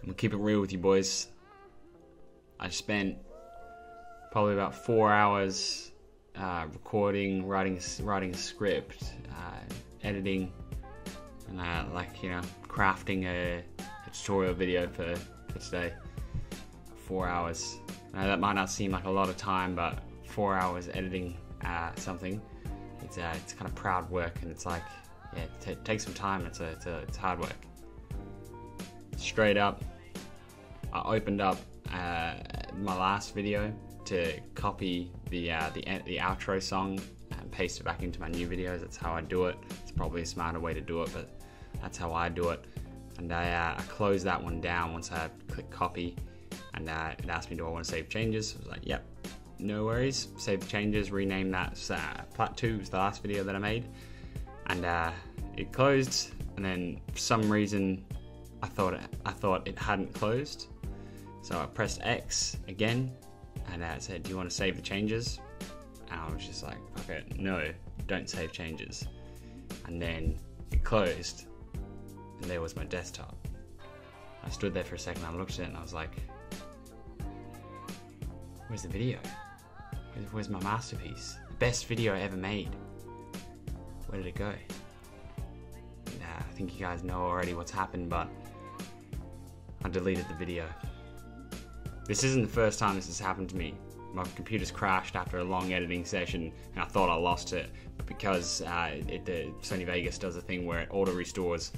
I'm gonna keep it real with you boys. I spent probably about 4 hours recording, writing a script, editing, and like, you know, crafting a tutorial video for today. 4 hours. Now that might not seem like a lot of time, but 4 hours editing something, it's kind of proud work, and it's like, yeah, it takes some time. It's hard work. Straight up, I opened up my last video to copy the outro song and paste it back into my new videos. That's how I do it. It's probably a smarter way to do it, but that's how I do it. And I closed that one down once I click copy, and it asked me, do I want to save changes? I was like, yep, no worries. Save the changes, rename that Plat 2 was the last video that I made. And it closed, and then for some reason I thought it hadn't closed. So I pressed X again, and it said, do you want to save the changes? And I was just like, okay, no, don't save changes. And then it closed, and there was my desktop. I stood there for a second, I looked at it, and I was like, where's the video? Where's my masterpiece? The best video I ever made. Where did it go? Nah, I think you guys know already what's happened, but I deleted the video. This isn't the first time this has happened to me. My computer's crashed after a long editing session, and I thought I lost it, but because the Sony Vegas does a thing where it auto-restores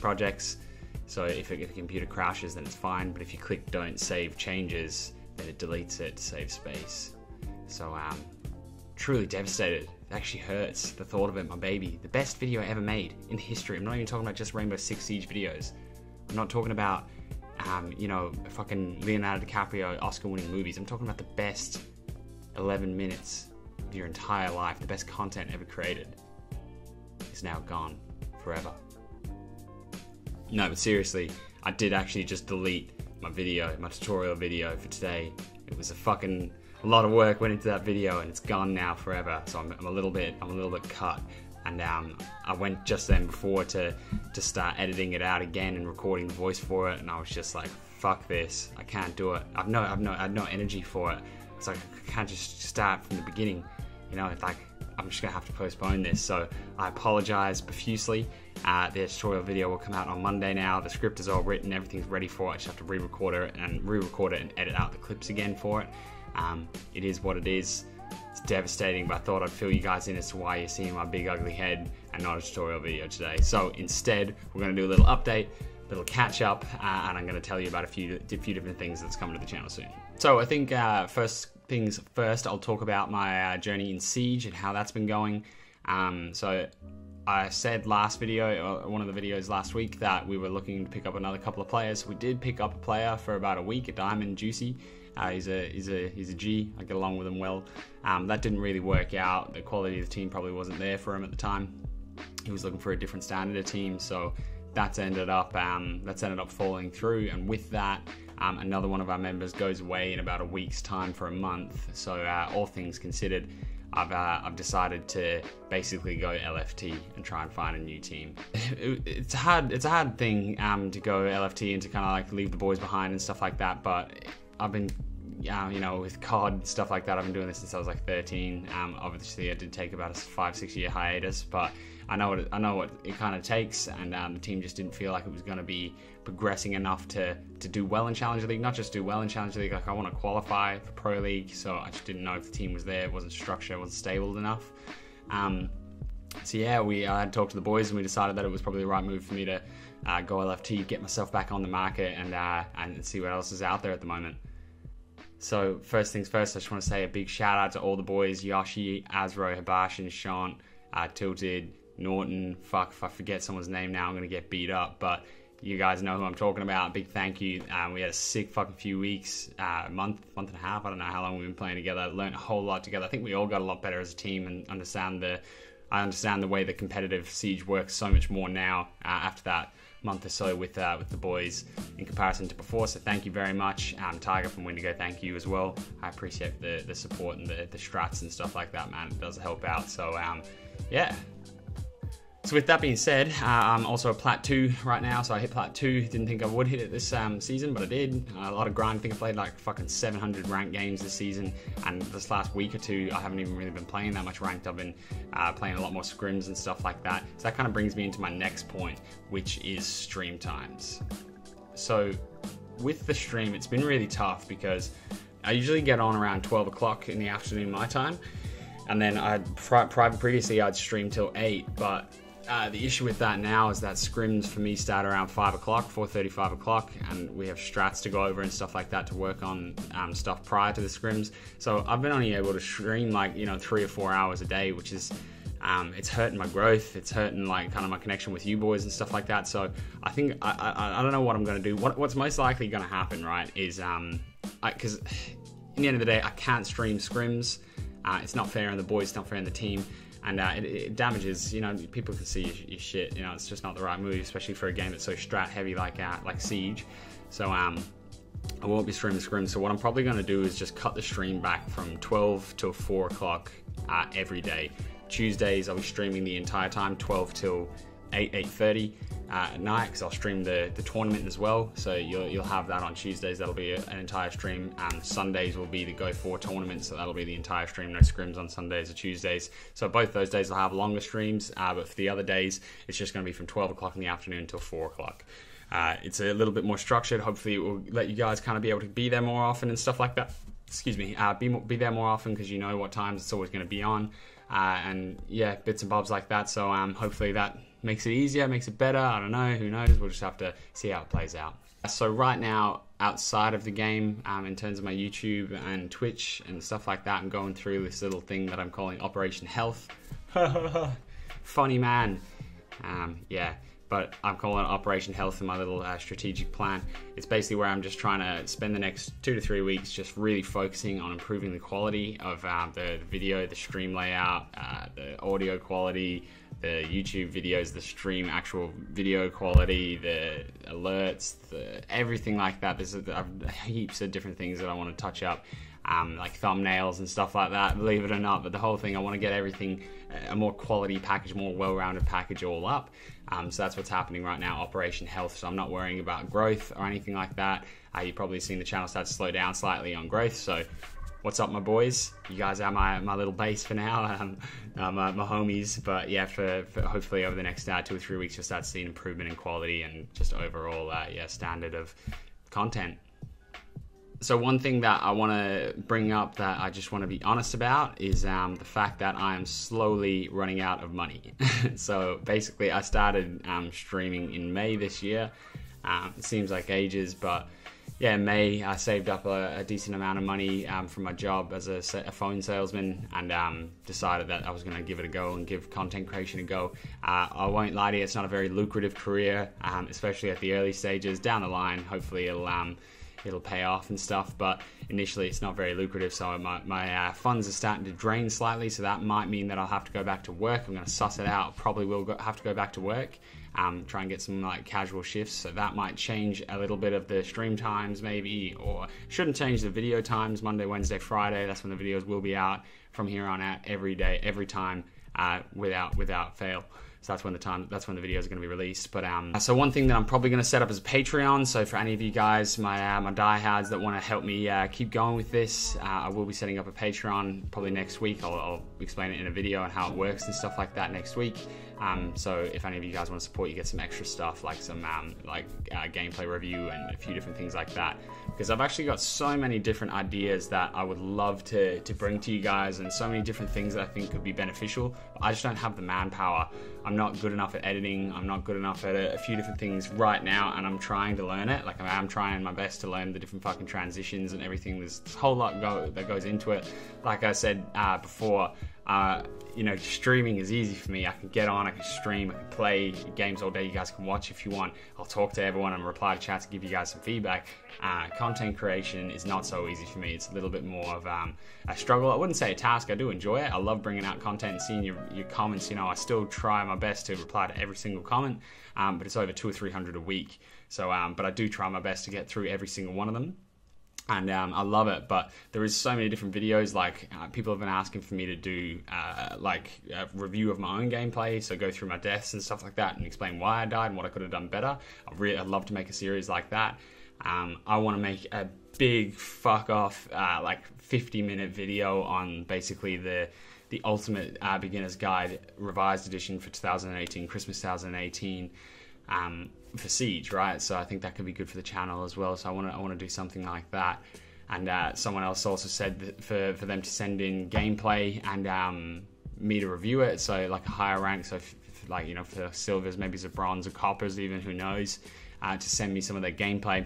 projects, so if a computer crashes, then it's fine, but if you click don't save changes, then it deletes it to save space. So truly devastated. It actually hurts, the thought of it, my baby. The best video I ever made in history. I'm not even talking about just Rainbow Six Siege videos. I'm not talking about, you know, fucking Leonardo DiCaprio Oscar-winning movies. I'm talking about the best 11 minutes of your entire life, the best content ever created. It's now gone forever. No, but seriously, I did actually just delete my video, my tutorial video for today. It was a fucking... a lot of work went into that video, and it's gone now forever. So I'm a little bit cut, and I went just then before to start editing it out again and recording the voice for it, and I was just like, fuck this, I can't do it. I've no energy for it. It's like I can't just start from the beginning, you know. It's like I'm just gonna have to postpone this. So I apologize profusely. The tutorial video will come out on Monday now. The script is all written, everything's ready for it. I just have to re-record it and edit out the clips again for it. It is what it is. It's devastating, but I thought I'd fill you guys in as to why you're seeing my big ugly head and not a tutorial video today. So instead, we're going to do a little update, a little catch up, and I'm going to tell you about a few different things that's coming to the channel soon. So I think first things first, I'll talk about my journey in Siege and how that's been going. So I said last video, one of the videos last week, that we were looking to pick up another couple of players. We did pick up a player for about a week, a Diamond Juicy. He's a G. I get along with him well. That didn't really work out. The quality of the team probably wasn't there for him at the time. He was looking for a different standard of team, so that's ended up falling through. And with that, another one of our members goes away in about a week's time for a month. So all things considered, I've decided to basically go LFT and try and find a new team. It's a hard thing to go LFT and to kind of like leave the boys behind and stuff like that, but I've been, you know, with COD, stuff like that, I've been doing this since I was like 13. Obviously I did take about a 5-6 year hiatus, but I know what it kind of takes, and the team just didn't feel like it was going to be progressing enough to do well in Challenger League. Not just do well in Challenger League, like I want to qualify for Pro League, so I just didn't know if the team was there, it wasn't structured, it wasn't stable enough. So yeah, I had talked to the boys, and we decided that it was probably the right move for me to go LFT, get myself back on the market, and see what else is out there at the moment. So first things first, I just want to say a big shout out to all the boys: Yoshi, Azro, Habashin, Shant, Tilted, Norton. Fuck, if I forget someone's name now, I'm going to get beat up, but you guys know who I'm talking about. Big thank you. We had a sick fucking few weeks, month and a half. I don't know how long we've been playing together. Learned a whole lot together. I think we all got a lot better as a team, and I understand the way that competitive Siege works so much more now after that month or so with the boys in comparison to before. So thank you very much. Tiger from Windigo, thank you as well. I appreciate the support and the strats and stuff like that, man. It does help out. So yeah. So with that being said, I'm also a plat 2 right now, so I hit plat 2, didn't think I would hit it this season, but I did. A lot of grind, I think I played like fucking 700 ranked games this season, and this last week or two I haven't even really been playing that much ranked. I've been playing a lot more scrims and stuff like that, so that kind of brings me into my next point, which is stream times. So with the stream, it's been really tough because I usually get on around 12 o'clock in the afternoon my time, and then previously I'd stream till 8, but the issue with that now is that scrims for me start around 5 o'clock, 4:30, 5 o'clock, and we have strats to go over and stuff like that to work on stuff prior to the scrims. So I've been only able to stream like, you know, 3 or 4 hours a day, which is it's hurting my growth. It's hurting like kind of my connection with you boys and stuff like that. So I think I don't know what I'm going to do. What's most likely going to happen, right, is because in the end of the day, I can't stream scrims. It's not fair on the boys. It's not fair on the team. And it damages, you know, people can see your shit, you know, it's just not the right move, especially for a game that's so strat heavy like Siege. So I won't be streaming scrims. So what I'm probably going to do is just cut the stream back from 12 till 4 o'clock every day. Tuesdays I'll be streaming the entire time, 12 till 8:30 at night, because I'll stream the tournament as well, so you'll have that on Tuesdays. That'll be an entire stream, and Sundays will be the Go 4 tournament, so that'll be the entire stream, no scrims on Sundays or Tuesdays. So both those days I'll have longer streams, but for the other days it's just going to be from 12 o'clock in the afternoon till 4 o'clock. It's a little bit more structured. Hopefully it will let you guys kind of be able to be there more often and stuff like that. Excuse me, be there more often because you know what times it's always going to be on. And yeah, bits and bobs like that. So hopefully that makes it easier, makes it better. I don't know, who knows? We'll just have to see how it plays out. So right now, outside of the game, in terms of my YouTube and Twitch and stuff like that, I'm going through this little thing that I'm calling Operation Health. Funny man. Yeah, but I'm calling it Operation Health in my little strategic plan. It's basically where I'm just trying to spend the next 2 to 3 weeks just really focusing on improving the quality of the video, the stream layout, the audio quality, the YouTube videos, the stream actual video quality, the alerts, everything like that. There's heaps of different things that I want to touch up. Like thumbnails and stuff like that, believe it or not, but the whole thing, I want to get everything, a more quality package, more well-rounded package all up. So that's what's happening right now, Operation Health. So I'm not worrying about growth or anything like that. You've probably seen the channel start to slow down slightly on growth. So what's up, my boys? You guys are my little base for now, my homies. But yeah, for hopefully over the next 2 or 3 weeks, you'll start to see an improvement in quality and just overall yeah, standard of content. So one thing that I want to bring up that I just want to be honest about is the fact that I am slowly running out of money. So basically I started streaming in May this year. It seems like ages, but yeah, May I saved up a decent amount of money from my job as a phone salesman, and decided that I was going to give it a go and give content creation a go. I won't lie to you, it's not a very lucrative career, especially at the early stages. Down the line, hopefully it'll pay off and stuff, but initially it's not very lucrative, so my funds are starting to drain slightly, so that might mean that I'll have to go back to work. I'm going to suss it out, probably will have to go back to work, try and get some like casual shifts, so that might change a little bit of the stream times maybe, or shouldn't change the video times. Monday, Wednesday, Friday, that's when the videos will be out from here on out every day, every time, without fail. So that's when the videos are going to be released. But so one thing that I'm probably going to set up is a Patreon. So for any of you guys, my diehards that want to help me keep going with this, I will be setting up a Patreon probably next week. I'll explain it in a video on how it works and stuff like that next week. So if any of you guys want to support, you get some extra stuff like some gameplay review and a few different things like that. Because I've actually got so many different ideas that I would love to bring to you guys, and so many different things that I think could be beneficial. But I just don't have the manpower. I'm not good enough at editing, I'm not good enough at a few different things right now, and I'm trying to learn it. Like I'm trying my best to learn the different fucking transitions and everything. There's a whole lot that goes into it. Like I said before, you know, streaming is easy for me. I can get on, I can stream, I can play games all day. You guys can watch if you want. I'll talk to everyone and reply to chats, give you guys some feedback. Content creation is not so easy for me. It's a little bit more of a struggle. I wouldn't say a task. I do enjoy it. I love bringing out content and seeing your comments. You know, I still try my best to reply to every single comment, but it's over 200 or 300 a week. So, but I do try my best to get through every single one of them. And I love it, but there is so many different videos. Like people have been asking for me to do like a review of my own gameplay, so go through my deaths and stuff like that, and explain why I died and what I could have done better. I'd love to make a series like that. I want to make a big fuck off like 50-minute video on basically the ultimate beginner's guide revised edition for 2018, Christmas 2018. For Siege, right? So I think that could be good for the channel as well. So I want to do something like that. And someone else also said that for them to send in gameplay and me to review it. So like a higher rank, so like, you know, for silvers, maybe it's a bronze or coppers, even, who knows, to send me some of their gameplay.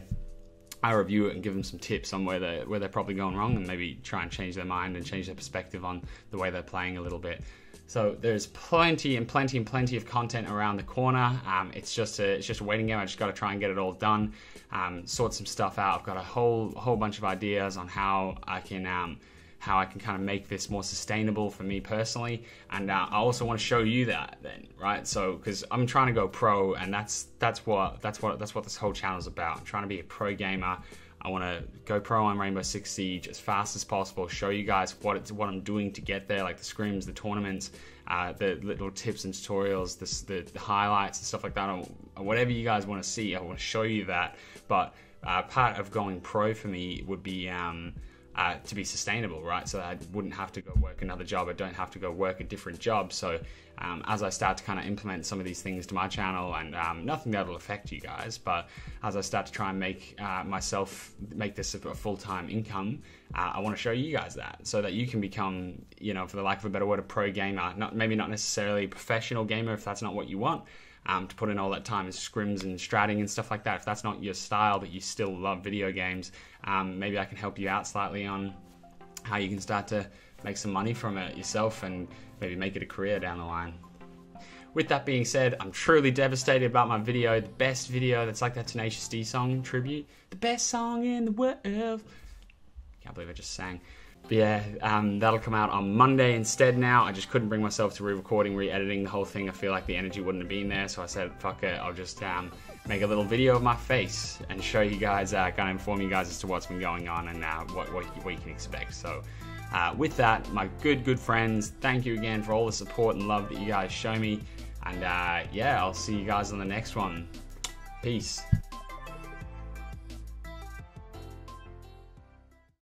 I review it and give them some tips on where they're probably going wrong, and maybe try and change their mind and change their perspective on the way they're playing a little bit. So there's plenty and plenty and plenty of content around the corner. It's just a waiting game. I just got to try and get it all done, sort some stuff out. I've got a whole bunch of ideas on how I can kind of make this more sustainable for me personally. And I also want to show you that then, right? So, cause I'm trying to go pro, and that's what this whole channel is about. I'm trying to be a pro gamer. I want to go pro on Rainbow Six Siege as fast as possible, show you guys what I'm doing to get there, like the scrims, the tournaments, the little tips and tutorials, the highlights and stuff like that, or whatever you guys want to see. I want to show you that. But part of going pro for me would be to be sustainable, right? So I wouldn't have to go work another job. I don't have to go work a different job. So as I start to kind of implement some of these things to my channel, and nothing that'll affect you guys, but as I start to try and make make this a full-time income, I want to show you guys that, so that you can become, you know, for the lack of a better word, a pro gamer. Maybe not necessarily a professional gamer if that's not what you want. To put in all that time in scrims and stratting and stuff like that. If that's not your style, but you still love video games, maybe I can help you out slightly on how you can start to make some money from it yourself, and maybe make it a career down the line. With that being said, I'm truly devastated about my video. The best video, that's like that Tenacious D song tribute. The best song in the world. Can't believe I just sang. But yeah, that'll come out on Monday instead now. I just couldn't bring myself to re-recording, re-editing the whole thing. I feel like the energy wouldn't have been there. So I said, fuck it, I'll just make a little video of my face and show you guys, kind of inform you guys as to what's been going on, and what you can expect. So with that, my good friends, thank you again for all the support and love that you guys show me. And yeah, I'll see you guys on the next one. Peace.